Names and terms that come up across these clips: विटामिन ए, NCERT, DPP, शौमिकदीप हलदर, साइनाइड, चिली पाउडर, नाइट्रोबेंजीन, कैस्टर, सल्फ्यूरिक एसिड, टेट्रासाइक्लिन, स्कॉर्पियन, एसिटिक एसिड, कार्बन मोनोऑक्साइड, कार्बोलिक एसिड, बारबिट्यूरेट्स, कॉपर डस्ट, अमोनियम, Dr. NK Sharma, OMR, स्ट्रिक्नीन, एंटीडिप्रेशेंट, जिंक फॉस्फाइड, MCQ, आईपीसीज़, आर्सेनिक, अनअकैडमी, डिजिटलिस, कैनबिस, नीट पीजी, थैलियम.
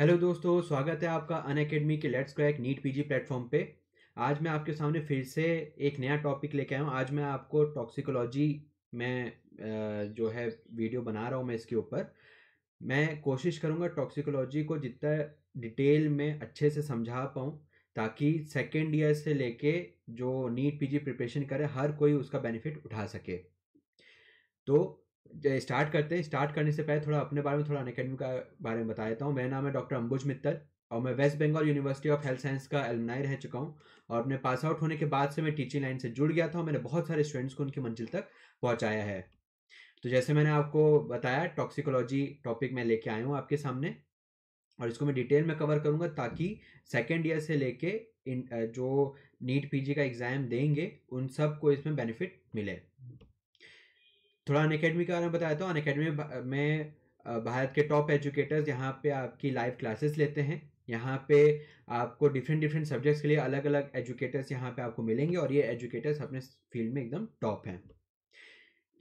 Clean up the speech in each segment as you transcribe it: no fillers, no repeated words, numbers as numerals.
Hello दोस्तों, स्वागत है आपका अनअकैडमी के let's crack नीट पीजी platform पे। आज मैं आपके सामने फिर से एक नया टॉपिक लेके आया हूँ। आज मैं आपको टॉक्सिकोलॉजी में जो है वीडियो बना रहा हूँ। मैं इसके ऊपर मैं कोशिश करूँगा टॉक्सिकोलॉजी को जितना डिटेल में अच्छे से समझा पाऊँ, ताकि सेकेंड ईयर से लेके जो नीट पीजी प्रिपरेशन करे हर कोई उसका बेनिफिट उठा सके। तो स्टार्ट करते हैं। स्टार्ट करने से पहले थोड़ा अपने बारे में, थोड़ा अनअकैडमी का बारे में बता देता हूँ। मेरा नाम है डॉक्टर अंबुज मित्तल और मैं waste Bengal university of health science का एलुमनाई रह चुका हूँ और अपने पास आउट होने के बाद से मैं टीचिंग लाइन से जुड़ गया था और मैंने बहुत सारे स्टूडेंट्स को उनकी मंजिल तक पहुँचाया है। तो जैसे मैंने आपको बताया, टॉक्सिकोलॉजी टॉपिक मैं लेके आया हूँ आपके सामने और इसको मैं डिटेल में कवर करूँगा, ताकि सेकेंड ईयर से लेके जो नीट पीजी का एग्ज़ाम देंगे उन सबको इसमें बेनिफिट मिले। थोड़ा अनअकैडमी के बारे में बताता हूँ। अनअकैडमी में भारत के टॉप एजुकेटर्स यहाँ पे आपकी लाइव क्लासेस लेते हैं। यहाँ पे आपको डिफरेंट सब्जेक्ट्स के लिए अलग अलग एजुकेटर्स यहाँ पे आपको मिलेंगे और ये एजुकेटर्स अपने फील्ड में एकदम टॉप हैं।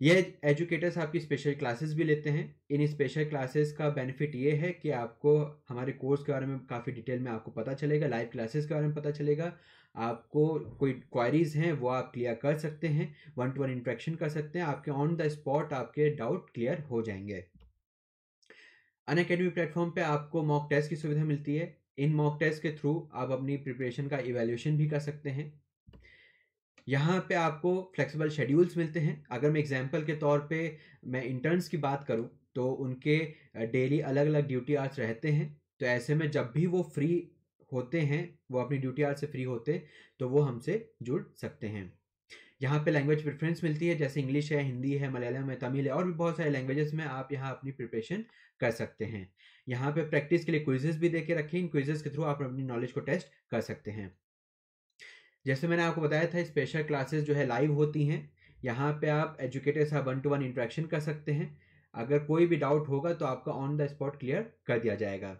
ये एजुकेटर्स आपकी स्पेशल क्लासेस भी लेते हैं। इन स्पेशल क्लासेस का बेनिफिट ये है कि आपको हमारे कोर्स के बारे में काफ़ी डिटेल में आपको पता चलेगा, लाइव क्लासेस के बारे में पता चलेगा, आपको कोई क्वारीज हैं वो आप क्लियर कर सकते हैं, 1-to-1 इंट्रैक्शन कर सकते हैं, आपके ऑन द स्पॉट आपके डाउट क्लियर हो जाएंगे। अनअकैडमी प्लेटफॉर्म पे आपको मॉक टेस्ट की सुविधा मिलती है। इन मॉक टेस्ट के थ्रू आप अपनी प्रिपरेशन का इवैल्यूएशन भी कर सकते हैं। यहाँ पे आपको फ्लेक्सिबल शेड्यूल्स मिलते हैं। अगर मैं एग्जाम्पल के तौर पर मैं इंटर्न्स की बात करूँ तो उनके डेली अलग अलग ड्यूटी आवर्स रहते हैं। तो ऐसे में जब भी वो फ्री होते हैं, वो अपनी ड्यूटी आवर से फ्री होते हैं, तो वो हमसे जुड़ सकते हैं। यहाँ पे लैंग्वेज प्रेफरेंस मिलती है, जैसे इंग्लिश है, हिंदी है, मलयालम है, तमिल है और भी बहुत सारे लैंग्वेजेस में आप यहाँ अपनी प्रिपरेशन कर सकते हैं। यहाँ पे प्रैक्टिस के लिए क्विजेस भी देके रखें। इन क्विजेस के थ्रू आप अपनी नॉलेज को टेस्ट कर सकते हैं। जैसे मैंने आपको बताया था, स्पेशल क्लासेस जो है लाइव होती हैं। यहाँ पे आप एजुकेटर से 1-to-1 इंट्रैक्शन कर सकते हैं। अगर कोई भी डाउट होगा तो आपका ऑन द स्पॉट क्लियर कर दिया जाएगा।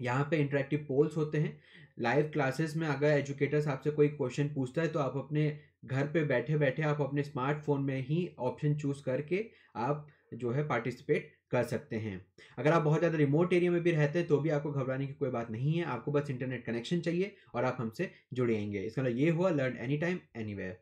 यहाँ पे इंटरेक्टिव पोल्स होते हैं। लाइव क्लासेस में अगर एजुकेटर्स आपसे कोई क्वेश्चन पूछता है तो आप अपने घर पे बैठे बैठे आप अपने स्मार्टफोन में ही ऑप्शन चूज करके आप जो है पार्टिसिपेट कर सकते हैं। अगर आप बहुत ज़्यादा रिमोट एरिया में भी रहते हैं तो भी आपको घबराने की कोई बात नहीं है। आपको बस इंटरनेट कनेक्शन चाहिए और आप हमसे जुड़ेंगे। इसका मतलब ये हुआ learn any time anywhere.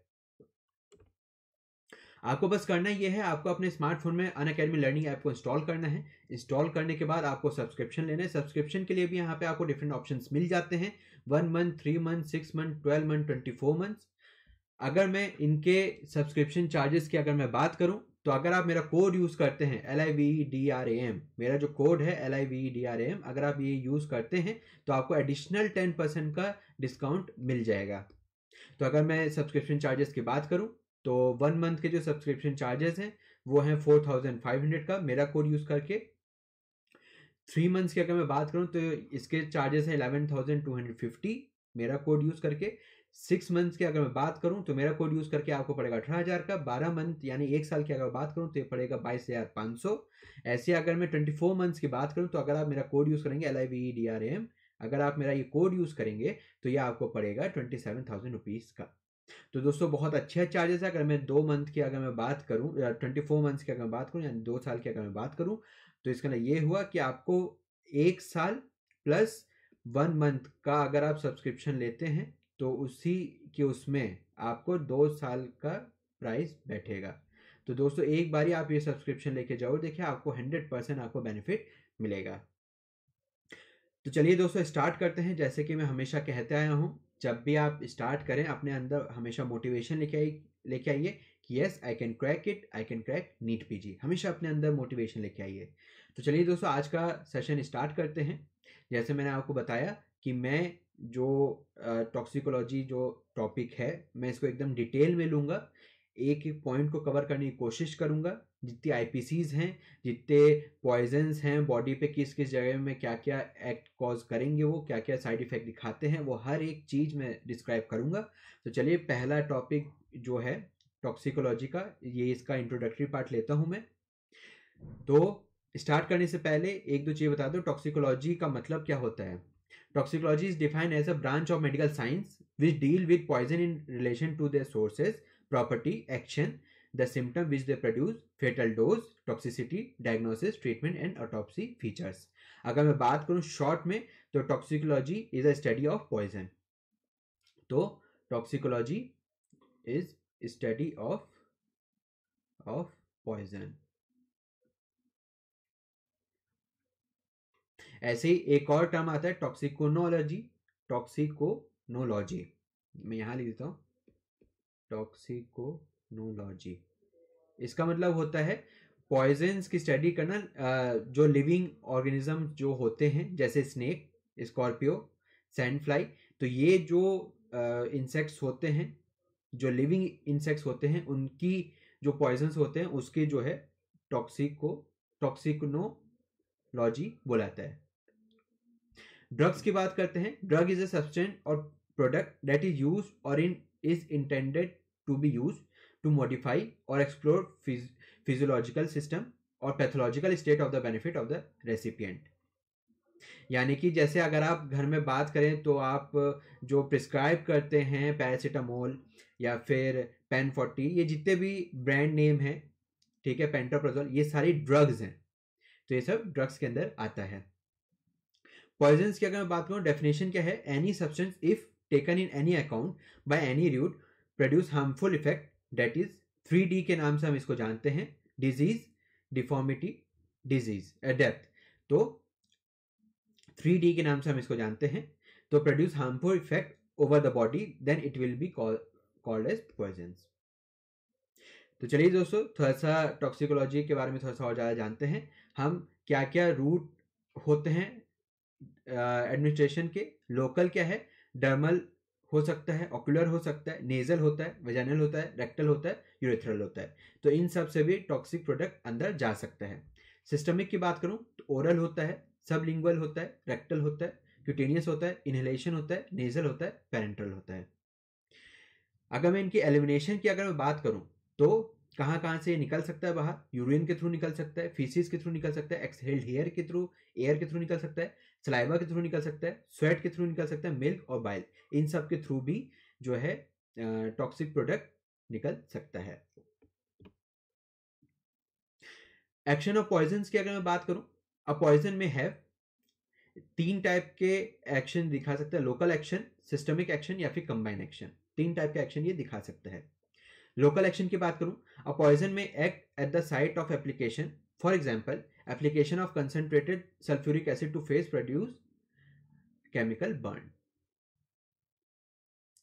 आपको बस करना यह है, आपको अपने स्मार्टफोन में अनअकैडमी लर्निंग ऐप को इंस्टॉल करना है। इंस्टॉल करने के बाद आपको सब्सक्रिप्शन लेना है। सब्सक्रिप्शन के लिए भी यहाँ पे आपको डिफरेंट ऑप्शंस मिल जाते हैं, 1 month, 3 month, 6 month, 12 month, 24 months. अगर मैं इनके सब्सक्रिप्शन चार्जेस की अगर मैं बात करूँ तो अगर आप मेरा कोड यूज़ करते हैं LIVEDRAM, मेरा जो कोड है LIVEDRAM, अगर आप ये यूज़ करते हैं तो आपको एडिशनल 10% का डिस्काउंट मिल जाएगा। तो अगर मैं सब्सक्रिप्शन चार्जेस की बात करूँ तो 1 मंथ के जो सब्सक्रिप्शन चार्जेस हैं वो हैं 4500 का मेरा कोड यूज़ करके। 3 मंथ्स की अगर मैं बात करूं तो इसके चार्जेस हैं 11250 मेरा कोड यूज़ करके। 6 मंथ्स की अगर मैं बात करूं तो मेरा कोड यूज़ करके आपको पड़ेगा 18,000 का। 12 मंथ यानी 1 साल की अगर बात करूं तो ये पड़ेगा 22,500। ऐसे अगर मैं 24 मंथ्स की बात करूँ तो अगर आप मेरा कोड यूज़ करेंगे LIVEDRAM, अगर आप मेरा ये कोड यूज़ करेंगे तो ये आपको पड़ेगा 27,000 रुपीज़ का। तो दोस्तों बहुत अच्छे चार्जेस है। अगर मैं 2 मंथ की अगर मैं बात करूं या 24 मंथ्स की अगर मैं बात करूं यानी 2 साल की अगर मैं बात करूं तो इसका ये हुआ कि आपको 1 साल प्लस 1 मंथ का अगर आप सब्सक्रिप्शन लेते हैं तो उसी के उसमें आपको 2 साल का प्राइस बैठेगा। तो दोस्तों एक बार ही आप ये सब्सक्रिप्शन लेके जरूर देखिए, आपको 100% आपको बेनिफिट मिलेगा। तो चलिए दोस्तों स्टार्ट करते हैं। जैसे कि मैं हमेशा कहते आया हूँ, जब भी आप स्टार्ट करें अपने अंदर हमेशा मोटिवेशन लेके आइए कि yes I can crack it, I can crack नीट पीजी। हमेशा अपने अंदर मोटिवेशन लेके आइए। तो चलिए दोस्तों आज का सेशन स्टार्ट करते हैं। जैसे मैंने आपको बताया कि मैं जो टॉक्सिकोलॉजी जो टॉपिक है मैं इसको एकदम डिटेल में लूँगा, एक पॉइंट को कवर करने की कोशिश करूँगा। जितने आईपीसीज़ हैं, जितने पॉइजन्स हैं, बॉडी पे किस किस जगह में क्या क्या एक्ट कॉज करेंगे, वो क्या क्या साइड इफ़ेक्ट दिखाते हैं, वो हर एक चीज़ मैं डिस्क्राइब करूँगा। तो चलिए पहला टॉपिक जो है टॉक्सिकोलॉजी का, ये इसका इंट्रोडक्टरी पार्ट लेता हूँ मैं। तो स्टार्ट करने से पहले एक दो चीज़ बता दो, टॉक्सिकोलॉजी का मतलब क्या होता है। Toxicology is defined as a branch of medical science which deal with poison in relation to their sources, property, action, The symptom which they produce, fatal dose, toxicity, diagnosis, treatment and autopsy features. अगर मैं बात करूं short में तो toxicology is a study of poison. तो toxicology is study of poison. ऐसे ही एक और टर्म आता है टॉक्सिकोनोलॉजी. टॉक्सिकोनोलॉजी मैं यहां लिख देता हूं टॉक्सिकोनोलॉजी. इसका मतलब होता है पॉइजन्स की स्टडी करना, जो लिविंग ऑर्गेनिज्म जो होते हैं जैसे स्नेक, स्कॉर्पियो, सैंडफ्लाई. तो ये जो इंसेक्ट्स होते हैं, जो लिविंग इंसेक्ट्स होते हैं, उनकी जो पॉइजन्स होते हैं उसके जो है टॉक्सिकोनोलॉजी बोला जाता है. ड्रग्स की बात करते हैं. ड्रग इज अ सब्सटेंस और product that is use or is intended to be use to modify or explore physiological system or pathological state of the benefit of the recipient. यानी कि जैसे अगर आप घर में बात करें तो आप जो प्रिस्क्राइब करते हैं पैरासीटामोल या फिर पेन 40, ये जितने भी ब्रांड नेम हैं, ठीक है, पेंटोप्राजोल, ये सारी ड्रग्स हैं. तो ये सब ड्रग्स के अंदर आता है. पॉइजन्स की अगर मैं बात करूँ, डेफिनेशन क्या है? Any substance if taken in any account by any route produce harmful effect, that is 3D के नाम से हम इसको जानते हैं, डिजीज, डिफॉर्मिटी, डिजीज, डेथ. तो 3D के नाम से हम इसको जानते हैं. तो produce harmful effect over the body, then it will be called as poisons. तो चलिए दोस्तों, थोड़ा सा टॉक्सिकोलॉजी के बारे में थोड़ा सा और ज़्यादा जानते हैं हम. क्या क्या रूट होते हैं एडमिनिस्ट्रेशन के? लोकल क्या है? डर्मल हो सकता है, ऑक्यूलर हो सकता है, नेजल होता है, वेजाइनल होता है, रेक्टल होता है, यूरेथ्रल होता है. तो इन सब से भी टॉक्सिक प्रोडक्ट अंदर जा सकता है. सिस्टमिक की बात करूं तो ओरल होता है, सबलिंगुअल होता है, रेक्टल होता है, क्यूटेनियस होता है, इनहेलेशन होता है, नेजल होता है, पेरेंट्रल होता है. अगर मैं इनकी एलिमिनेशन की अगर मैं बात करूँ तो कहाँ कहाँ से ये निकल सकता है बाहर? यूरिन के थ्रू निकल सकता है, फीसिस के थ्रू निकल सकता है, एक्सहेल्ड हेयर के थ्रू, एयर के थ्रू निकल सकता है, सलाइवा के थ्रू निकल सकता है, स्वेट के थ्रू निकल सकता है, मिल्क और बाइल, इन सब के थ्रू भी जो है टॉक्सिक प्रोडक्ट निकल सकता है. एक्शन ऑफ पॉइजन्स की अगर मैं बात करूं, अ पॉइजन में हैव तीन टाइप के एक्शन दिखा सकता है. लोकल एक्शन, सिस्टमिक एक्शन या फिर कंबाइन एक्शन. तीन टाइप के एक्शन ये दिखा सकता है. लोकल एक्शन की बात करूं, a poison may act at the site of application. For example, application of concentrated सल्फ्यूरिक एसिड to face produce chemical burn.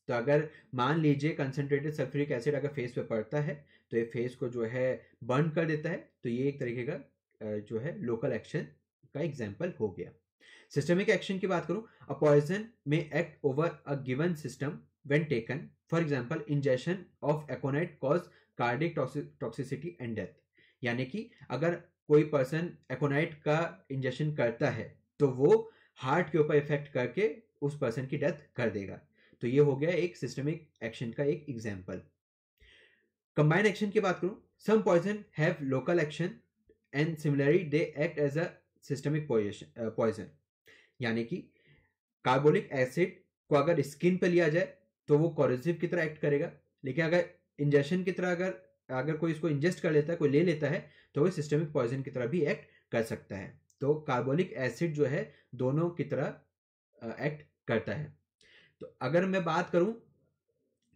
तो अगर मान लीजिए कंसनट्रेटेड सल्फ्यूरिक एसिड अगर फेस पे पड़ता है तो ये फेस को जो है बर्न कर देता है. तो ये एक तरीके का जो है लोकल एक्शन का एग्जाम्पल हो गया. सिस्टमिक एक्शन की बात करूं, a poison may act over a given system when taken. for example, ingestion of aconite cause cardiac toxicity and death. यानी कि अगर कोई पर्सन एकोनाइट का इंजेक्शन करता है तो वो हार्ट के ऊपर इफेक्ट करके उस पर्सन की डेथ कर देगा. तो ये हो गया एक सिस्टमिक एक्शन का एक एग्जाम्पल. कंबाइन एक्शन की बात करूं, some poison have local action and similarly they act as a systemic poison. यानी कि कार्बोलिक एसिड को अगर स्किन पर लिया जाए तो वो कॉरोसिव की तरह एक्ट करेगा, लेकिन अगर इंजेक्शन की तरह अगर कोई इसको इंजेस्ट कर लेता है, कोई ले लेता है, तो वो सिस्टमिक पॉइजन की तरह भी एक्ट कर सकता है. तो कार्बोलिक एसिड जो है दोनों की तरह एक्ट करता है. तो अगर मैं बात करूं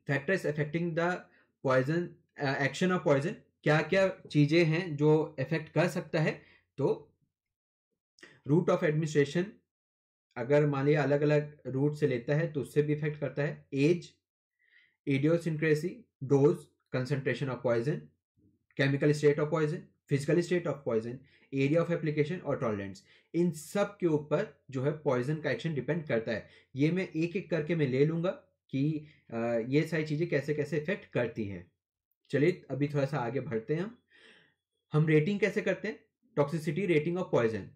factors affecting the poison, action of poison, क्या क्या चीज़ें हैं जो अफेक्ट कर सकता है? तो रूट ऑफ एडमिनिस्ट्रेशन अगर मान लिया अलग अलग रूट से लेता है तो उससे भी इफेक्ट करता है. Age, idiosyncrasy, dose, concentration of poison, chemical state of poison, physical state of poison, area of application और टॉलरेंस, इन सब के ऊपर जो है पॉइजन का एक्शन डिपेंड करता है. ये मैं एक एक करके मैं ले लूँगा कि ये सारी चीज़ें कैसे कैसे इफेक्ट करती हैं. चलिए अभी थोड़ा सा आगे बढ़ते हैं. हम रेटिंग कैसे करते हैं? Toxicity rating of poison.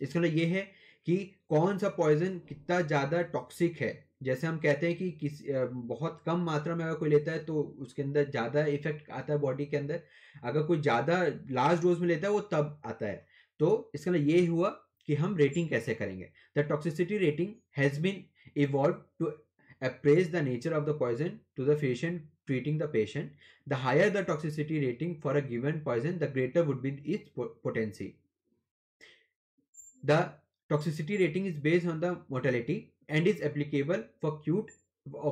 इसका मतलब ये है कि कौन सा पॉइजन कितना ज़्यादा टॉक्सिक है. जैसे हम कहते हैं कि बहुत कम मात्रा में अगर कोई लेता है तो उसके अंदर ज़्यादा इफेक्ट आता है बॉडी के अंदर. अगर कोई ज़्यादा लार्ज डोज में लेता है वो तब आता है. तो इसका मतलब ये हुआ कि हम रेटिंग कैसे करेंगे. The toxicity rating has been evolve to appraise the nature of the poison to the physician treating the patient. The higher the toxicity rating for a given poison, the greater would be its potency. The toxicity rating is based on the mortality and is applicable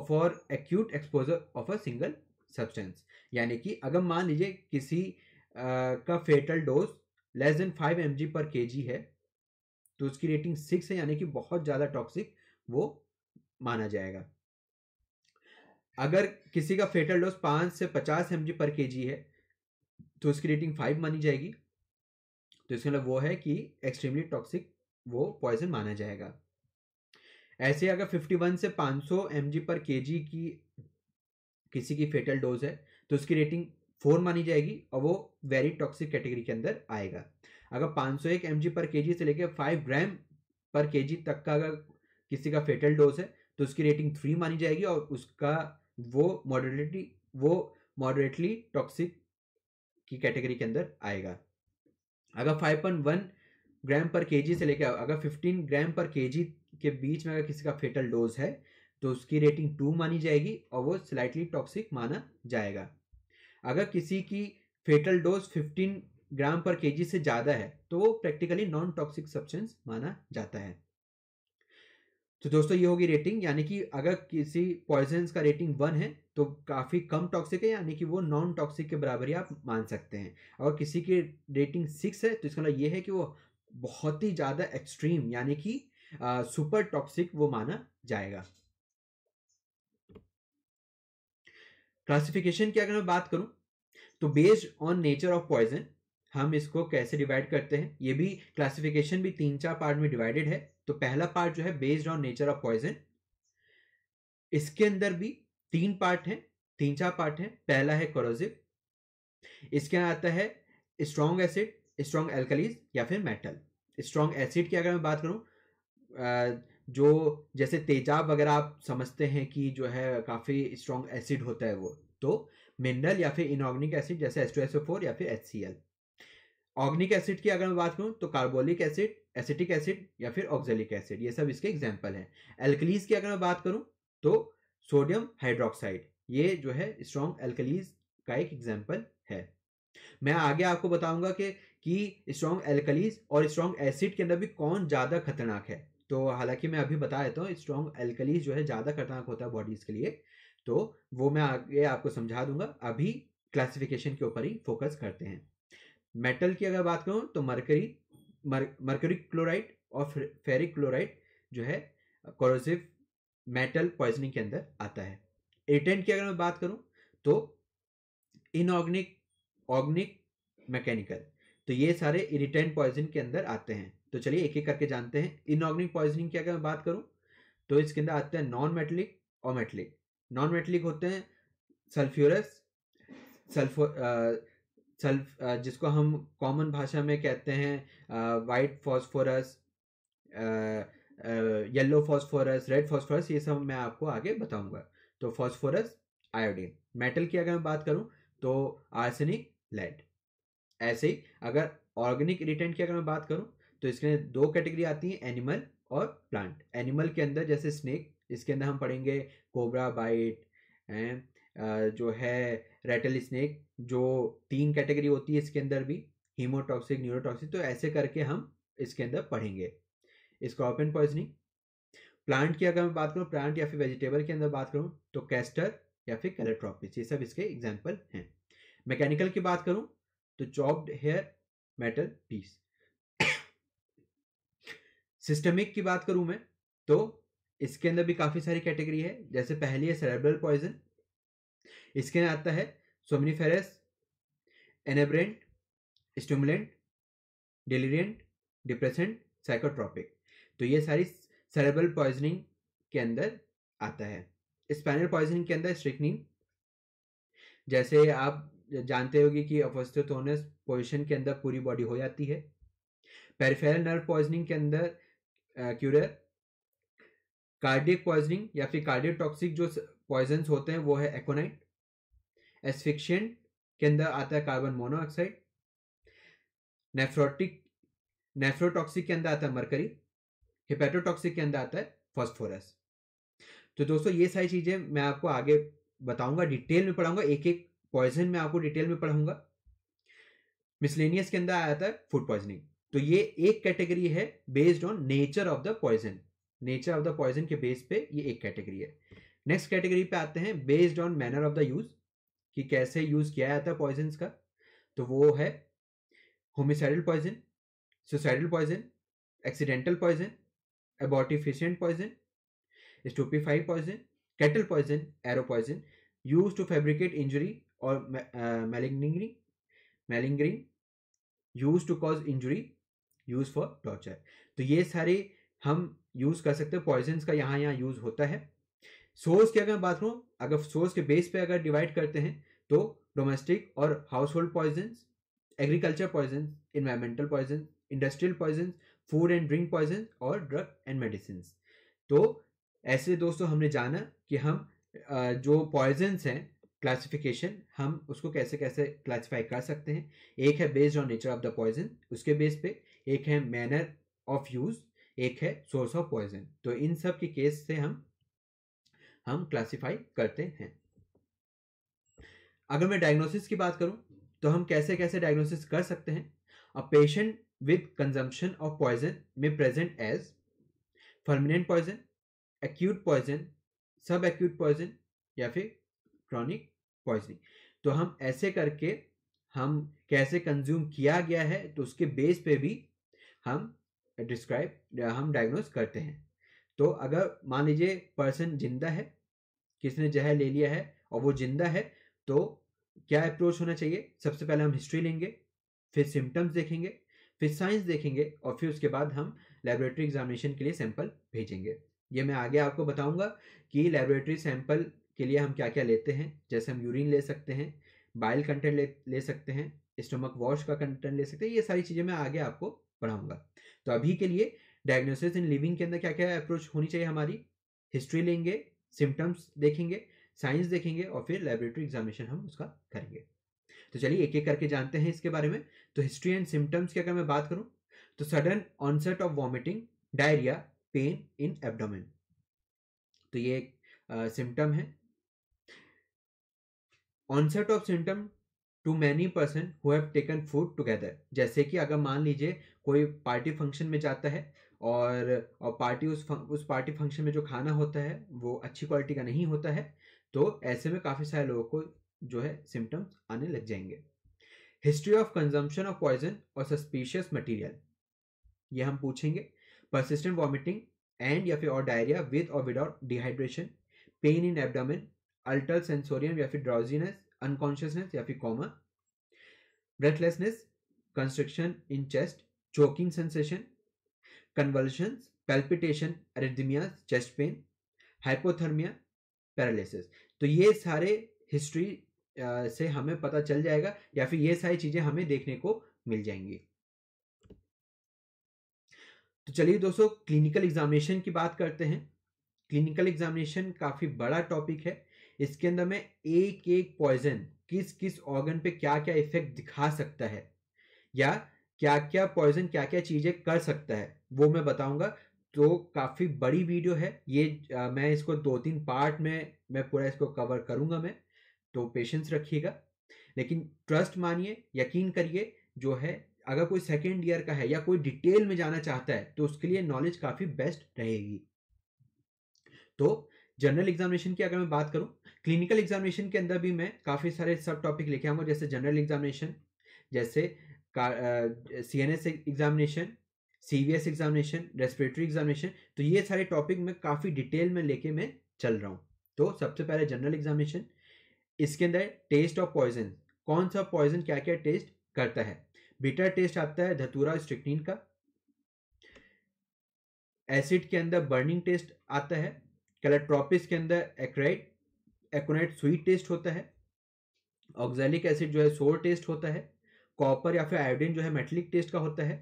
for acute exposure of a single substance. यानी कि अगर मान लीजिए किसी का fatal dose less then 5 mg/kg है तो उसकी रेटिंग 6 है, यानी कि बहुत ज्यादा टॉक्सिक वो माना जाएगा। अगर किसी का फेटल डोज 5 से 50 mg/kg है तो उसकी रेटिंग 5 मानी जाएगी। तो इसका मतलब वो है कि एक्सट्रीमली टॉक्सिक वो पॉइजन माना जाएगा। ऐसे अगर 51 से 500 mg/kg की किसी की फेटल डोज है तो उसकी रेटिंग 4 मानी जाएगी और वो वेरी टॉक्सिक कैटेगरी के अंदर आएगा। अगर 501 mg/kg से लेकर 5 g/kg तक का अगर किसी का फेटल डोज है तो उसकी रेटिंग 3 मानी जाएगी और उसका वो मॉडरेटली टॉक्सिक की कैटेगरी के अंदर आएगा। अगर 5.1 g/kg से लेकर अगर 15 g/kg के बीच में अगर किसी का फेटल डोज है तो उसकी रेटिंग 2 मानी जाएगी और वो स्लाइटली टॉक्सिक माना जाएगा। अगर किसी की फेटल डोज 15 g/kg से ज़्यादा है तो वो प्रैक्टिकली नॉन टॉक्सिक सब्सटेंस माना जाता है। तो दोस्तों ये होगी रेटिंग, यानी कि अगर किसी पॉइजन्स का रेटिंग 1 है तो काफ़ी कम टॉक्सिक है, यानी कि वो नॉन टॉक्सिक के बराबर ही आप मान सकते हैं। अगर किसी की रेटिंग 6 है तो इसका मतलब ये है कि वो बहुत ही ज़्यादा एक्सट्रीम यानी कि सुपर टॉक्सिक वो माना जाएगा। क्लासिफिकेशन की अगर मैं बात करूं तो based on nature of poison हम इसको कैसे डिवाइड करते हैं, ये भी क्लासिफिकेशन भी 3-4 पार्ट में डिवाइडेड है। तो पहला पार्ट जो है based on nature of poison, इसके अंदर भी 3-4 पार्ट हैं। पहला है कोरोसिव, इसके आता है स्ट्रॉन्ग एसिड, स्ट्रॉन्ग एल्कलीज या फिर मेटल। स्ट्रॉन्ग एसिड की अगर मैं बात करूं जो जैसे तेजाब वगैरह आप समझते हैं कि जो है काफ़ी स्ट्रॉन्ग एसिड होता है वो, तो मिनरल या फिर इनऑर्गेनिक एसिड जैसे H2SO4 या फिर HCl। ऑर्गेनिक एसिड की अगर मैं बात करूं तो कार्बोलिक एसिड, एसिटिक एसिड या फिर ऑक्सैलिक एसिड, ये सब इसके एग्जाम्पल हैं। एल्कलीज की अगर मैं बात करूं तो सोडियम हाइड्रोक्साइड, ये जो है स्ट्रॉन्ग एल्कलीज का एक एग्जाम्पल है। मैं आगे आपको बताऊंगा कि स्ट्रॉन्ग एल्कलीज और स्ट्रॉन्ग एसिड के अंदर भी कौन ज़्यादा खतरनाक है। तो हालांकि मैं अभी बता देता हूँ स्ट्रॉन्ग एल्कलीज जो है ज़्यादा खतरनाक होता है बॉडीज़ के लिए, तो वो मैं आगे आपको समझा दूंगा। अभी क्लासिफिकेशन के ऊपर ही फोकस करते हैं। मेटल की अगर बात करूँ तो मरकरी क्लोराइड और फेरिक क्लोराइड जो है कोरोसिव मेटल पॉइजनिंग के अंदर आता है। इरिटेंट की अगर मैं बात करूँ तो इनऑर्गेनिक, ऑर्गेनिक, मैकेनिकल, तो ये सारे इरिटेंट पॉइजन के अंदर आते हैं। तो चलिए एक एक करके जानते हैं। इनऑर्गेनिक पॉइजनिंग की अगर मैं बात करूं तो इसके अंदर आते हैं नॉन मेटलिक और मेटलिक। नॉन मेटलिक होते हैं सल्फ्यूरस, जिसको हम कॉमन भाषा में कहते हैं white phosphorus, yellow phosphorus, red phosphorus, ये सब मैं आपको आगे बताऊंगा। तो फॉस्फोरस, आयोडीन। मेटल की अगर मैं बात करूँ तो आर्सेनिक, लेड। ऐसे ही अगर ऑर्गेनिक इरिटेंट की अगर मैं बात करूं तो इसके अंदर 2 कैटेगरी आती है, एनिमल और प्लांट। एनिमल के अंदर जैसे स्नेक, इसके अंदर हम पढ़ेंगे कोबरा बाइट, जो है रैटल स्नेक, जो 3 कैटेगरी होती है इसके अंदर भी, हीमोटॉक्सिक, न्यूरोटॉक्सिक, तो ऐसे करके हम इसके अंदर पढ़ेंगे। स्कॉर्पियन poisoning. प्लांट की अगर मैं बात करूँ, प्लांट या फिर वेजिटेबल के अंदर बात करूँ तो कैस्टर या फिर कैलोट्रॉपिस, ये सब इसके एग्जाम्पल हैं। मैकेनिकल की बात करूँ तो chopped hair, metal piece. Systemic की बात करूं मैं तो इसके अंदर भी काफी सारी कैटेगरी है। जैसे पहली है सेरेब्रल पॉइजन, इसके अंदर आता है somniferous, inebriant, stimulant, deliriant, depressant, psychotropic, तो ये सारी सेरेब्रल पॉइजनिंग के अंदर आता है। स्पाइनल पॉइजनिंग के अंदर स्ट्रिक्नीन, जैसे आप जानते होंगे कि ऑफोस्टोटोनस पोजीशन के अंदर पूरी बॉडी हो जाती है। पेरिफेरल नर्व पॉइजनिंग के अंदर क्यूरर। कार्डियक पॉइजनिंग या फिर कार्डियोटॉक्सिक जो पॉइजन्स होते हैं वो है एकोनाइट। एस्फिक्शिएंट के अंदर आता है कार्बन मोनोऑक्साइड। नेफ्रोटॉक्सिक के अंदर आता है मरकरी। हिपेटोटॉक्सिक के अंदर आता है फॉस्फोरस। तो दोस्तों ये सारी चीजें मैं आपको आगे बताऊंगा, डिटेल में पढ़ाऊंगा, एक एक पॉइजन में आपको डिटेल में पढ़ाऊंगा। मिसलेनियस के अंदर आया था फूड पॉइजनिंग, तो ये एक कैटेगरी है based on nature of the poison. Nature of the poison के बेस पे ये एक कैटेगरी है। नेक्स्ट कैटेगरी पे आते हैं based on manner of the use, कि कैसे यूज किया जाता है पॉइजन का, तो वो है homicidal poison, suicidal poison, accidental poison, abortifacient poison, stupefied poison, cattle poison, arrow poison, use to fabricate injury or malingering, use to cause injury, use for torture. तो ये सारे हम यूज कर सकते हैं, पॉइजन का यहाँ यूज होता है। सोर्स की अगर बात करूँ, अगर सोर्स के बेस पे अगर डिवाइड करते हैं तो डोमेस्टिक और household poison, agriculture poison, environmental poison, industrial poison, food and drink poison और ड्रग एंड मेडिसिन। तो ऐसे दोस्तों हमने जाना कि हम जो पॉइजन्स हैं क्लासिफिकेशन, हम उसको कैसे कैसे क्लासिफाई कर सकते हैं। एक है based on nature of the poison, उसके बेस पे एक है मैनर ऑफ यूज, एक है सोर्स ऑफ पॉइजन। तो इन सब के केस से हम क्लासिफाई करते हैं। अगर मैं डायग्नोसिस की बात करूं तो हम कैसे कैसे डायग्नोसिस कर सकते हैं। A patient with consumption of poison may present as permanent poison, acute poison, sub acute poison या फिर क्रॉनिक पॉइजनिंग। तो हम ऐसे करके हम कैसे कंज्यूम किया गया है तो उसके बेस पे भी हम डायग्नोस करते हैं। तो अगर मान लीजिए पर्सन जिंदा है, किसने जहर ले लिया है और वो जिंदा है, तो क्या अप्रोच होना चाहिए। सबसे पहले हम हिस्ट्री लेंगे, फिर सिम्टम्स देखेंगे, फिर साइंस देखेंगे और फिर उसके बाद हम लेबोरेटरी एग्जामिनेशन के लिए सैंपल भेजेंगे। ये मैं आगे आपको बताऊंगा कि लेबोरेटरी सैंपल के लिए हम क्या क्या लेते हैं। जैसे हम यूरिन ले सकते हैं, बाइल कंटेंट ले सकते हैं, स्टमक वॉश का कंटेंट ले सकते हैं। ये सारी चीज़ें मैं आगे आपको पढ़ाऊंगा। तो अभी के लिए डायग्नोसिस इन लिविंग के अंदर क्या क्या अप्रोच होनी चाहिए हमारी। हिस्ट्री लेंगे, सिम्टम्स देखेंगे, साइंस देखेंगे और फिर लेबोरेटरी एग्जामिनेशन हम उसका करेंगे। तो चलिए एक एक करके जानते हैं इसके बारे में। तो हिस्ट्री एंड सिम्टम्स की अगर मैं बात करूँ तो sudden onset of vomiting, diarrhoea, pain in abdomen, तो ये एक सिम्टम है। Onset of symptom to many person who have taken food together, जैसे कि अगर मान लीजिए कोई पार्टी फंक्शन में जाता है और पार्टी उस पार्टी फंक्शन में जो खाना होता है वो अच्छी क्वालिटी का नहीं होता है, तो ऐसे में काफ़ी सारे लोगों को जो है सिम्टम्स आने लग जाएंगे। History of consumption of poison और सस्पिशियस मटेरियल, ये हम पूछेंगे। परसिस्टेंट वॉमिटिंग एंड या फिर और डायरिया विद और without dehydration, pain in abdomen, alter sensorium या फिर ड्राउजीनेस, अनकॉन्शियसनेस या फिर coma, breathlessness, constriction in chest, choking sensation, convulsions, palpitation, arrhythmia, chest pain, hypothermia, paralysis. तो ये सारे हिस्ट्री से हमें पता चल जाएगा या फिर ये सारी चीजें हमें देखने को मिल जाएंगी। तो चलिए दोस्तों क्लिनिकल एग्जामिनेशन की बात करते हैं। क्लिनिकल एग्जामिनेशन काफी बड़ा टॉपिक है। इसके अंदर मैं एक एक पॉइजन किस किस ऑर्गन पे क्या क्या इफेक्ट दिखा सकता है या क्या क्या पॉइजन क्या क्या चीजें कर सकता है वो मैं बताऊंगा। तो काफ़ी बड़ी वीडियो है ये। मैं इसको 2-3 पार्ट में मैं पूरा इसको कवर करूंगा मैं, तो पेशेंस रखिएगा। लेकिन ट्रस्ट मानिए, यकीन करिए, जो है अगर कोई सेकेंड ईयर का है या कोई डिटेल में जाना चाहता है तो उसके लिए नॉलेज काफ़ी बेस्ट रहेगी। तो जनरल एग्जामिनेशन की अगर मैं बात करूं, क्लिनिकल एग्जामिनेशन के अंदर भी मैं काफ़ी सारे सब टॉपिक लेके आऊँगा, जैसे जनरल एग्जामिनेशन, जैसे CNS examination, CVS examination, respiratory examination. तो ये सारे टॉपिक में काफ़ी डिटेल में लेके मैं चल रहा हूँ। तो सबसे पहले जनरल एग्जामिनेशन, इसके अंदर टेस्ट ऑफ पॉइजन, कौन सा पॉइजन क्या क्या टेस्ट करता है। बिटर टेस्ट आता है धतूरा स्ट्रिक्नीन का। एसिड के अंदर बर्निंग टेस्ट आता है। कैलोट्रॉपिस के अंदर एकोनाइट स्वीट टेस्ट होता है। ऑक्सैलिक एसिड जो है सोर टेस्ट होता है। कॉपर या फिर आयोडीन जो है मेटलिक टेस्ट का होता है।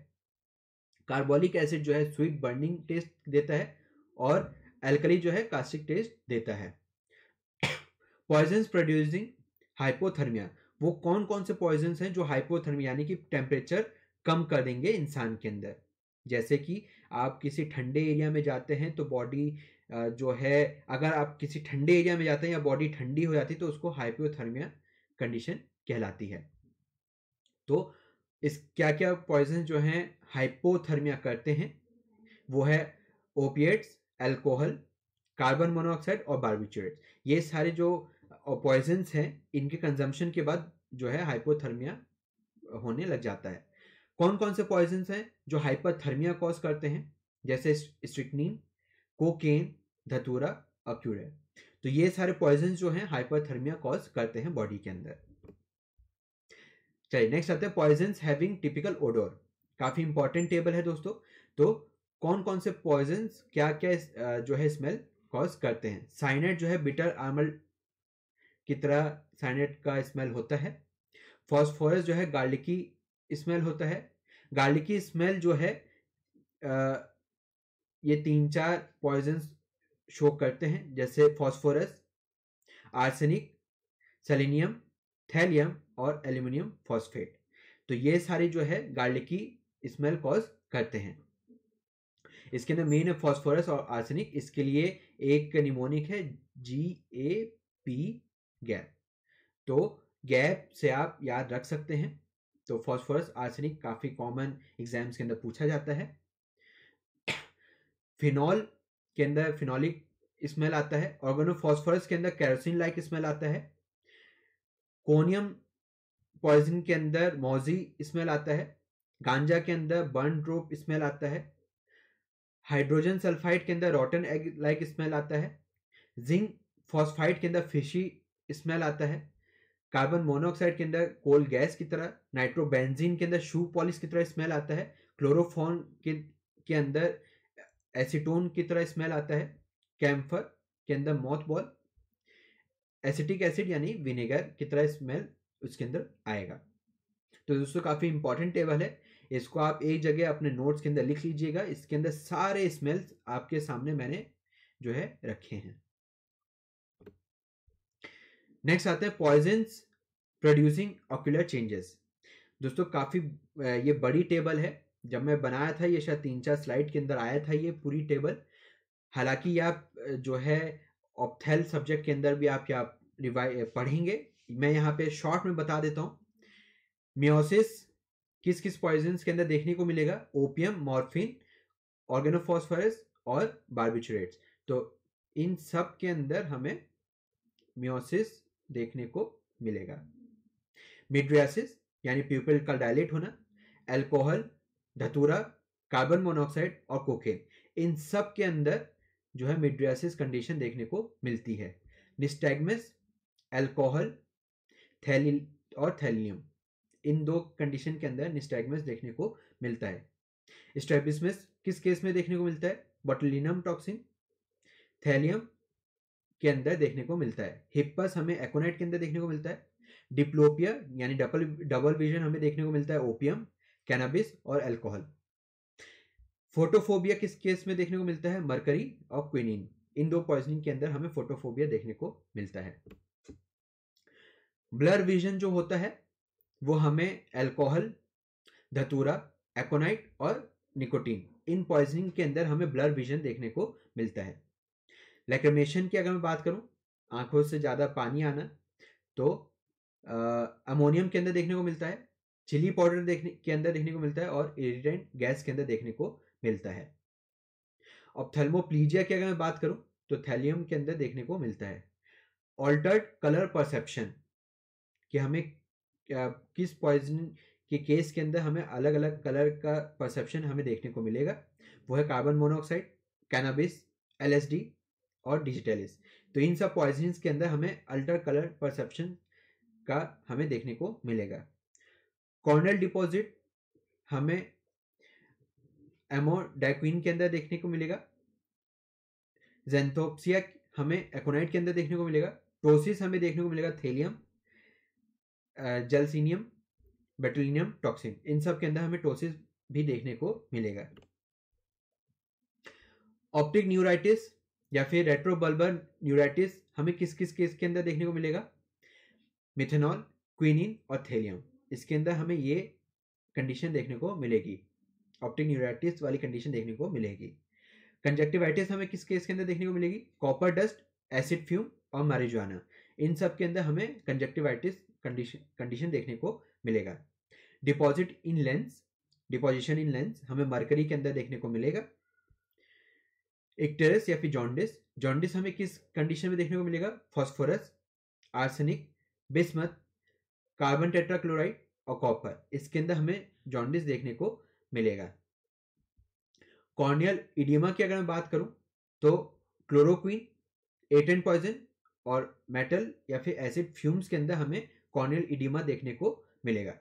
कार्बोलिक एसिड जो है स्वीट बर्निंग टेस्ट देता है और एल्कली जो है कास्टिक टेस्ट देता है। पॉइजन्स प्रोड्यूसिंग हाइपोथर्मिया, वो कौन कौन से पॉइजन्स हैं जो हाइपोथर्मिया यानी कि टेम्परेचर कम कर देंगे इंसान के अंदर। जैसे कि आप किसी ठंडे एरिया में जाते हैं तो बॉडी जो है अगर आप किसी ठंडे एरिया में जाते हैं या बॉडी ठंडी हो जाती है तो उसको हाइपोथर्मिया कंडीशन कहलाती है। तो इस क्या क्या पॉइजन जो हैं हाइपोथर्मिया करते हैं वो है ओपिएट्स, अल्कोहल, कार्बन मोनोऑक्साइड और बारबिट्यूरेट्स। ये सारे जो पॉइजन्स हैं इनके कंजम्पशन के बाद जो है हाइपोथर्मिया होने लग जाता है। कौन कौन से पॉइजन्स हैं जो हाइपोथर्मिया कॉज करते हैं, जैसे स्ट्रिक्नीन, कोकेन, धतूरा, अक्यूरे। तो ये सारे पॉइजन्स जो हैं हाइपोथर्मिया कॉज करते हैं बॉडी के अंदर। चलिए नेक्स्ट आते हैं पॉइजन्स हैविंग टिपिकल ओडोर। काफी इंपॉर्टेंट टेबल है दोस्तों। तो कौन कौन से पॉइजन्स क्या क्या जो है स्मेल कॉज करते हैं। साइनाइड जो है बिटर आमल की तरह साइनाइड का स्मेल होता है। फॉस्फोरस जो है गार्लिकी स्मेल होता है। गार्लिकी स्मेल जो है ये 3-4 पॉइजन्स शो करते हैं, जैसे फॉस्फोरस, आर्सेनिक, सेलेनियम, थैलियम और एल्यूमिनियम फॉस्फेट। तो ये सारे जो है गार्लिकी स्मेल कॉज करते हैं। इसके अंदर मेन है फॉस्फोरस और आर्सेनिक। इसके लिए एक निमोनिक है GAP गैप। तो गैप से आप याद रख सकते हैं। तो फॉस्फोरस आर्सेनिक काफी कॉमन एग्जाम्स के अंदर पूछा जाता है। फिनॉल के अंदर फिनॉलिक स्मेल आता है। ऑर्गेनोफॉस्फेट के अंदर कैरोसिन लाइक स्मेल आता है। कोनियम पॉइजन के अंदर मौजी स्मेल आता है। गांजा के अंदर बर्न ड्रोप स्मेल आता है। हाइड्रोजन सल्फाइड के अंदर रॉटन एग लाइक स्मेल आता है। जिंक फॉस्फाइड के अंदर फिशी स्मेल आता है। कार्बन मोनोऑक्साइड के अंदर कोल गैस की तरह, नाइट्रोबेंजीन के अंदर शू पॉलिश की तरह स्मेल आता है। क्लोरोफॉर्म के अंदर एसीटोन की तरह स्मेल आता है। कैम्फर के अंदर मॉथ बॉल, एसिटिक एसिड यानी विनेगर की तरह स्मेल उसके अंदर आएगा। तो दोस्तों काफ़ी इंपॉर्टेंट टेबल है। इसको आप एक जगह अपने नोट्स के अंदर लिख लीजिएगा। इसके अंदर सारे स्मेल्स आपके सामने मैंने जो है रखे हैं। नेक्स्ट आते हैं पॉइजन्स प्रोड्यूसिंग ऑक्यूलर चेंजेस। दोस्तों काफ़ी ये बड़ी टेबल है। जब मैं बनाया था ये शायद 3-4 स्लाइड के अंदर आया था ये पूरी टेबल। हालांकि ये आप जो है ऑप्थेल सब्जेक्ट के अंदर भी आप क्या पढ़ेंगे। मैं यहाँ पे शॉर्ट में बता देता हूँ। मियोसिस किस किस पॉइजन्स के अंदर देखने को मिलेगा, ओपियम, मॉर्फिन, ऑर्गेनोफॉस्फेट और बारबिट्यूरेट्स। तो इन सब के अंदर हमें मियोसिस देखने को मिलेगा। मिड्रियासिस यानी प्यूपिल का डायलेट होना, अल्कोहल, धतूरा, कार्बन मोनोऑक्साइड और कोकेन, इन सब के अंदर जो है मिड्रियासिस कंडीशन देखने को मिलती है। निस्टैग्मस, अल्कोहल, थैली और थैलियम, इन दो कंडीशन के अंदर निस्टैग्मस देखने को मिलता है। स्ट्रेबिस्मस किस केस में देखने को मिलता है, बॉटुलिनम टॉक्सिन, थैलियम के अंदर देखने को मिलता है। हिप्पस हमें एकोनाइट के अंदर देखने को मिलता है। डिप्लोपिया यानी डबल विजन हमें देखने को मिलता है ओपियम, कैनबिस और अल्कोहल। फोटोफोबिया किस केस में देखने को मिलता है, मरकरी और क्विनिन, इन दो पॉइजनिंग के अंदर हमें फोटोफोबिया देखने को मिलता है। ब्लर विजन जो होता है वो हमें अल्कोहल, धतूरा, एकोनाइट और निकोटीन, इन पॉइजनिंग के अंदर हमें ब्लर विजन देखने को मिलता है। लैक्रिमेशन की अगर मैं बात करूं, आंखों से ज़्यादा पानी आना, तो अमोनियम के अंदर देखने को मिलता है। चिली पाउडर के अंदर देखने को मिलता है और इरिटेंट गैस के अंदर देखने को मिलता है। ऑप्थेल्मोप्लीजिया की अगर मैं बात करूं तो थैलियम के अंदर देखने को मिलता है। ऑल्टर्ड कलर परसेप्शन कि हमें किस पॉइजन के केस के अंदर हमें अलग अलग कलर का परसेप्शन हमें देखने को मिलेगा, वो है कार्बन मोनोऑक्साइड, कैनबिस, LSD और डिजिटलिस। तो इन सब पॉइजन्स के अंदर हमें अल्टर कलर परसेप्शन का हमें देखने को मिलेगा। कॉर्नल डिपॉजिट हमें एमोडाइक्विन के अंदर देखने को मिलेगा। जेंथोप्सिया हमें एकोनाइट के अंदर देखने को मिलेगा। टोसिस हमें देखने को मिलेगा थैलियम, जलसीनियम, बेटुलिनियम टॉक्सिन, इन सब के अंदर हमें टोसिस भी देखने को मिलेगा। ऑप्टिक न्यूराइटिस या फिर रेट्रोबल्बर न्यूराइटिस हमें किस किस केस के अंदर देखने को मिलेगा, मिथेनॉल, क्विनिन और थैलियम, इसके अंदर हमें ये कंडीशन देखने को मिलेगी। ऑप्टिक न्यूराइटिस वाली कंडीशन देखने को मिलेगी। कंजक्टिवाइटिस हमें किस केस के अंदर देखने को मिलेगी? कॉपर डस्ट, एसिड फ्यूम और मारिजुआना, इन सब के अंदर हमें कंजक्टिवाइटिस कंडीशन देखने को मिलेगा। डिपोजिशन इन लेंस हमें मरकरी के अंदर देखने को मिलेगा। इक्टेरस या फिर जॉन्डिस, जॉन्डिस हमें किस कंडीशन में देखने को मिलेगा? Phosphorus, आर्सेनिक, bismuth, carbon tetrachloride और कॉपर, इसके अंदर हमें जॉन्डिस देखने को मिलेगा। कॉर्नियल इडियमा की अगर मैं बात करूं तो क्लोरोक्वीन, एटेंट पॉइजन और मेटल या फिर एसिड फ्यूम्स के अंदर हमें कॉर्नियल इडियमा देखने को मिलेगा।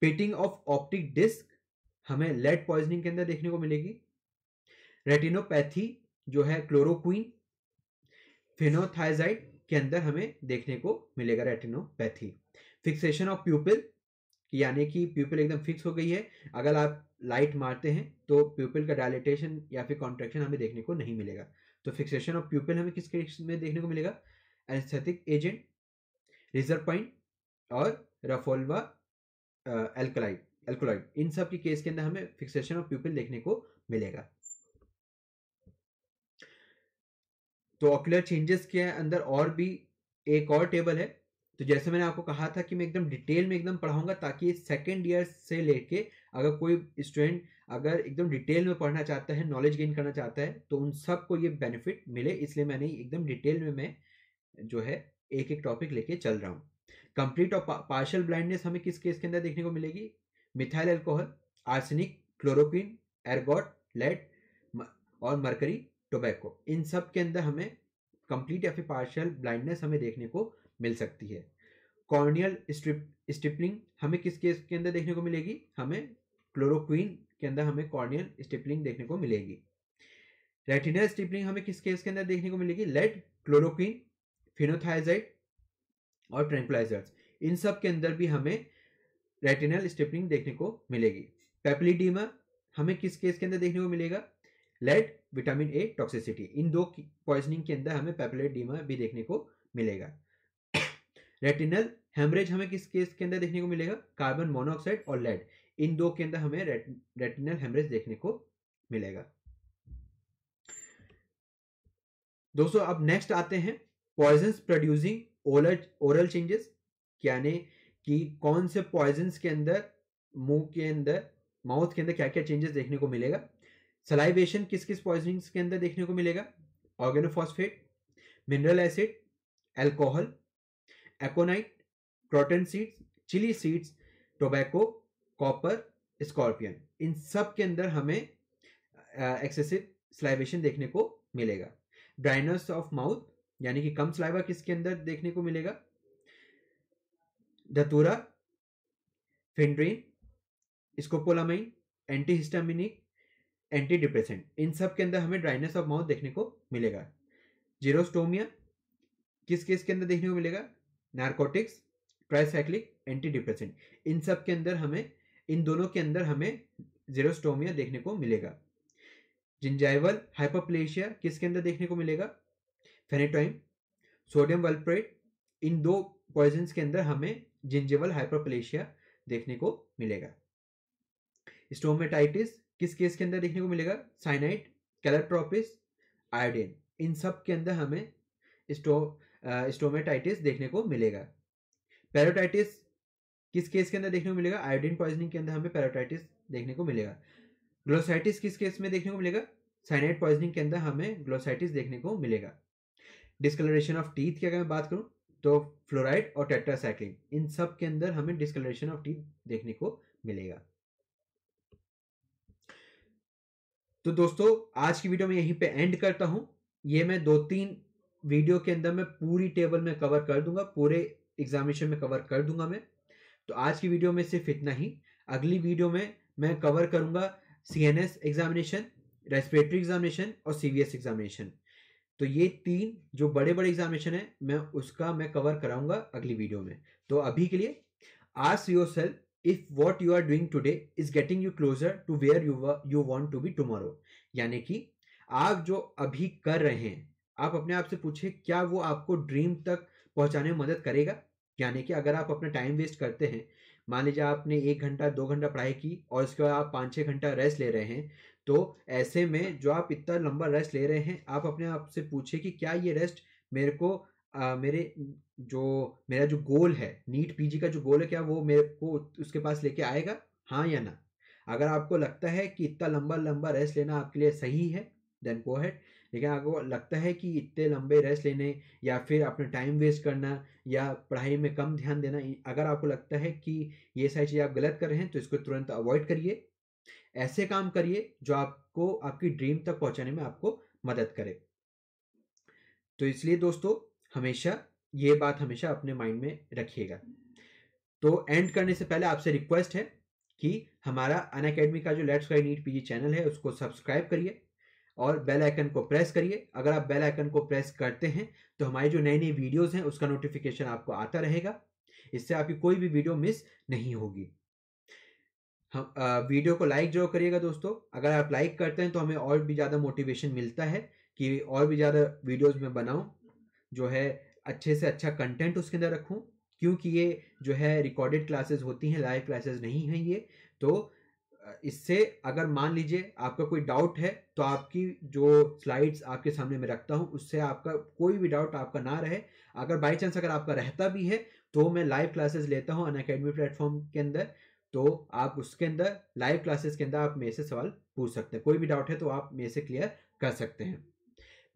पेटिंग ऑफ ऑप्टिक डिस्क हमें लेड पॉइजनिंग के अंदर देखने को मिलेगी। रेटिनोपैथी जो है क्लोरोक्वीन, फिनोथाइजाइड के अंदर हमें देखने को मिलेगा रेटिनोपैथी। फिक्सेशन ऑफ प्यूपिल, यानी कि प्यूपिल एकदम फिक्स हो गई है, अगर आप लाइट मारते हैं तो प्यूपिल का डायलेटेशन या फिर कॉन्ट्रैक्शन हमें देखने को नहीं मिलेगा। तो फिक्सेशन ऑफ प्यूपिल हमें किस केस में देखने को मिलेगा? एनेस्थेटिक एजेंट, रिजर्पाइन और रफोल्वा एल्कोलाइड, इन सब के केस के अंदर हमें फिक्सेशन ऑफ प्यूपिल देखने को मिलेगा। तो ऑक्यूलर चेंजेस के अंदर और भी एक और टेबल है। तो जैसे मैंने आपको कहा था कि मैं एकदम डिटेल में एकदम पढ़ाऊंगा, ताकि सेकेंड ईयर से लेके अगर कोई स्टूडेंट अगर एकदम डिटेल में पढ़ना चाहता है, नॉलेज गेन करना चाहता है, तो उन सब को ये बेनिफिट मिले, इसलिए मैंने एकदम डिटेल में मैं जो है एक टॉपिक लेके चल रहा हूँ। कंप्लीट और पार्शियल ब्लाइंडनेस हमें किस केस के अंदर देखने को मिलेगी? Methyl alcohol, आर्सेनिक, chloroquine, ergot, lead और मरकरी, टोबैको, इन सब के अंदर हमें कंप्लीट या फिर पार्शियल ब्लाइंडनेस हमें देखने को मिल सकती है। कॉर्नियल स्टिपलिंग हमें किस केस के अंदर देखने को मिलेगी? हमें क्लोरोक्वीन के अंदर हमें कॉर्नियल स्टिपलिंग देखने को मिलेगी। रेटिनल स्टिपलिंग हमें किस केस के अंदर देखने को मिलेगी? लेड, क्लोरोक्वीन, फिनोथाइजाइड और ट्रैंक्विलाइजर्स, इन सब के अंदर भी हमें रेटिनल स्टिपलिंग देखने को मिलेगी। पेपिलिडीमा हमें किस केस के अंदर देखने को मिलेगा? लेड, विटामिन ए, टॉक्सिसिटी, इन दो पॉइजनिंग के अंदर हमें पेपिलिडीमा भी देखने को मिलेगा। रेटिनल हेमरेज हमें किस केस के अंदर देखने को मिलेगा? कार्बन मोनोऑक्साइड और लेड, इन दो के अंदर हमें रेटिनल हेमरेज देखने को मिलेगा। दोस्तों अब नेक्स्ट आते हैं पॉइजन्स प्रोड्यूसिंग ओरल चेंजेस, यानी कि कौन से पॉइजन्स के अंदर मुंह के अंदर माउथ के अंदर क्या क्या चेंजेस देखने को मिलेगा। सलाइवेशन किस किस पॉइजनिंग्स के अंदर देखने को मिलेगा? Organophosphate, mineral acid, alcohol, aconite, croton seeds, chilli seeds, tobacco, copper, स्कॉर्पियन, इन सब के अंदर हमें एक्सेसिव स्लाइवेशन देखने को मिलेगा। ड्राइनेस ऑफ माउथ, यानी कि कम स्लाइवा किसके अंदर देखने को मिलेगा? धतूरा, फिनड्रीन, स्कोपोलामाइन, एंटीहिस्टामिनिक, एंटीडिप्रेशेंट, इन सब के अंदर हमें ड्राइनेस ऑफ माउथ देखने को मिलेगा। जीरोस्टोमिया किस केस के अंदर देखने को मिलेगा? नार्कोटिक्स, ट्राइसाइक्लिक, एंटीडिप्रेसेंट, इन सब के अंदर हमें इन दोनों के अंदर हमें जीरोस्टोमिया देखने को मिलेगा। जिंजाइवल हाइपरप्लेशिया किसके अंदर देखने को मिलेगा? फेनेटोइन, सोडियम वल्प्रेट, इन दो पॉइजन्स के अंदर हमें जिंजिवल हाइपरप्लेशिया देखने को मिलेगा। स्टोमेटाइटिस किस केस के अंदर देखने को मिलेगा? साइनाइड, कैलोट्रॉपिस, आयोडीन, इन सब के अंदर हमें स्टोमेटाइटिस देखने को मिलेगा। पैरोटाइटिस किस केस के अंदर देखने को मिलेगा? आयोडीन पॉइजनिंग के अंदर हमें पैरोटाइटिस देखने को मिलेगा। ग्लोसाइटिस किस केस में देखने को मिलेगा? साइनाइड पॉइजनिंग के अंदर हमें ग्लोसाइटिस देखने को मिलेगा। डिस्कलरेशन ऑफ टीथ की अगर मैं बात करूं तो फ्लोराइड और टेट्रासाइक्लिन, इन सब के अंदर हमें डिस्कलरेशन ऑफ टीथ देखने को मिलेगा। तो दोस्तों आज की वीडियो में यहीं पे एंड करता हूं। ये मैं 2-3 वीडियो के अंदर मैं पूरी टेबल में कवर कर दूंगा, पूरे एग्जामिनेशन में कवर कर दूंगा मैं। तो आज की वीडियो में सिर्फ इतना ही। अगली वीडियो में मैं कवर करूंगा सीएनएस एग्जामिनेशन, रेस्पिरेटरी एग्जामिनेशन और सीवीएस एग्जामिनेशन। तो ये 3 जो बड़े बड़े एग्जामिनेशन है मैं उसका कवर कराऊंगा अगली वीडियो में। तो अभी के लिए ask yourself if what you are doing today is getting you closer to where you want to be tomorrow, यानी कि आप जो अभी कर रहे हैं आप अपने आप से पूछे क्या वो आपको ड्रीम तक पहुंचाने में मदद करेगा। यानी कि अगर आप अपना टाइम वेस्ट करते हैं, मान लीजिए आपने 1 घंटा 2 घंटा पढ़ाई की और उसके बाद आप 5-6 घंटा रेस्ट ले रहे हैं, तो ऐसे में जो आप इतना लंबा रेस्ट ले रहे हैं, आप अपने आप से पूछे कि क्या ये रेस्ट मेरे को मेरा जो गोल है, नीट पीजी का जो गोल है, क्या वो मेरे को उसके पास लेके आएगा, हाँ या ना। अगर आपको लगता है कि इतना लंबा रेस्ट लेना आपके लिए सही है, देन गो अहेड। लेकिन आपको लगता है कि इतने लंबे रेस्ट लेने या फिर अपना टाइम वेस्ट करना या पढ़ाई में कम ध्यान देना, अगर आपको लगता है कि ये सारी चीज़ें आप गलत कर रहे हैं, तो इसको तुरंत अवॉइड करिए। ऐसे काम करिए जो आपको आपकी ड्रीम तक पहुंचाने में आपको मदद करे। तो इसलिए दोस्तों हमेशा ये बात हमेशा अपने माइंड में रखिएगा। तो एंड करने से पहले आपसे रिक्वेस्ट है कि हमारा अनअकैडमी का जो let's guide नीट पीजी channel है उसको सब्सक्राइब करिए और बेल आइकन को प्रेस करिए। अगर आप बेल आइकन को प्रेस करते हैं तो हमारी जो नई नई वीडियोस हैं उसका नोटिफिकेशन आपको आता रहेगा। इससे आपकी कोई भी वीडियो मिस नहीं होगी। हम वीडियो को लाइक जरूर करिएगा दोस्तों। अगर आप लाइक करते हैं तो हमें और भी ज़्यादा मोटिवेशन मिलता है कि और भी ज़्यादा वीडियोज़ में बनाऊँ, जो है अच्छे से अच्छा कंटेंट उसके अंदर रखूँ, क्योंकि ये जो है रिकॉर्डेड क्लासेस होती हैं, लाइव क्लासेस नहीं हैं ये। तो इससे अगर मान लीजिए आपका कोई डाउट है तो आपकी जो स्लाइड्स आपके सामने में रखता हूँ उससे आपका कोई भी डाउट आपका ना रहे। अगर बाई चांस अगर आपका रहता भी है तो मैं लाइव क्लासेस लेता हूँ अनअकैडमी प्लेटफॉर्म के अंदर, तो आप उसके अंदर लाइव क्लासेस के अंदर आप मेरे से सवाल पूछ सकते हैं। कोई भी डाउट है तो आप मेरे से क्लियर कर सकते हैं।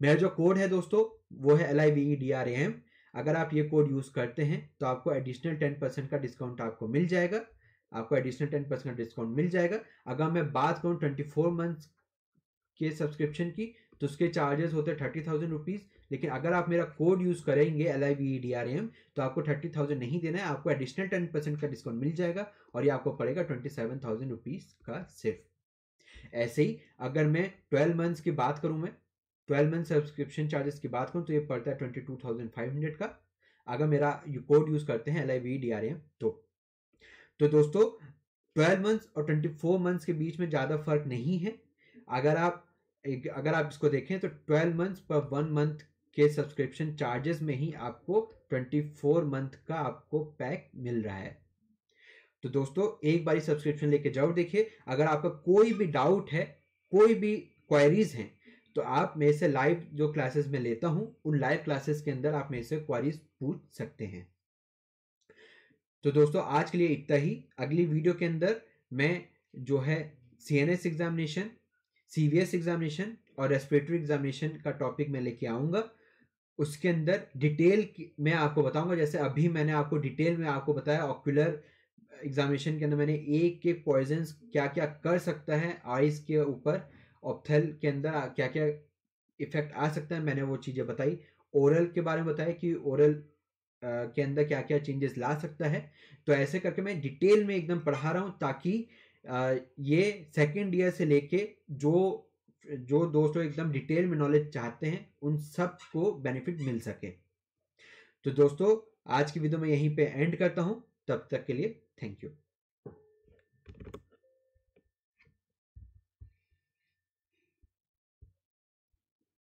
मेरा जो कोड है दोस्तों वो है LIVEDRAM। अगर आप ये कोड यूज़ करते हैं तो आपको एडिशनल 10% का डिस्काउंट आपको मिल जाएगा। अगर मैं बात करूँ 24 मंथ्स के सब्सक्रिप्शन की तो उसके चार्जेस होते हैं 30,000 रुपीज़। लेकिन अगर आप मेरा कोड यूज़ करेंगे LIVEDRAM तो आपको 30,000 नहीं देना है, आपको एडिशनल 10% का डिस्काउंट मिल जाएगा और ये आपको पड़ेगा 27,000 रुपीज़ का सिर्फ। ऐसे ही अगर मैं 12 मंथ्स की बात करूँ 12 मंथ सब्सक्रिप्शन चार्जेस की बात करूँ तो ये पड़ता है 22,500 का, अगर मेरा कोड यूज़ करते हैं LIVEDRAM तो दोस्तों 12 मंथ्स और 24 मंथ्स के बीच में ज़्यादा फर्क नहीं है। अगर आप इसको देखें तो 12 मंथ्स पर 1 मंथ के सब्सक्रिप्शन चार्जेस में ही आपको 24 मंथ का आपको पैक मिल रहा है। तो दोस्तों एक बार सब्सक्रिप्शन लेके जरूर देखिए। अगर आपका कोई भी डाउट है, कोई भी क्वारीज हैं, तो आप मेरे से लाइव जो क्लासेस में लेता हूं उन लाइव क्लासेस के अंदर आप मेरे से क्वारीज पूछ सकते हैं। तो दोस्तों आज के लिए इतना ही। अगली वीडियो के अंदर मैं जो है CNS एग्जामिनेशन, CVS एग्जामिनेशन और रेस्पिरेटरी एग्जामिनेशन का टॉपिक मैं लेके आऊँगा। उसके अंदर डिटेल मैं आपको बताऊँगा, जैसे अभी मैंने आपको डिटेल में आपको बताया ऑक्यूलर एग्जामिनेशन के अंदर मैंने एक पॉइजन्स क्या क्या कर सकता है, आइज़ के ऊपर ऑप्थल के अंदर क्या क्या इफेक्ट आ सकता है, मैंने वो चीज़ें बताई। ओरल के बारे में बताया कि ओरल के अंदर क्या क्या चेंजेस ला सकता है। तो ऐसे करके मैं डिटेल में एकदम पढ़ा रहा हूँ ताकि ये सेकेंड ईयर से लेके जो दोस्तों एकदम डिटेल में नॉलेज चाहते हैं उन सब को बेनिफिट मिल सके। तो दोस्तों आज की वीडियो में यहीं पे एंड करता हूँ। तब तक के लिए थैंक यू।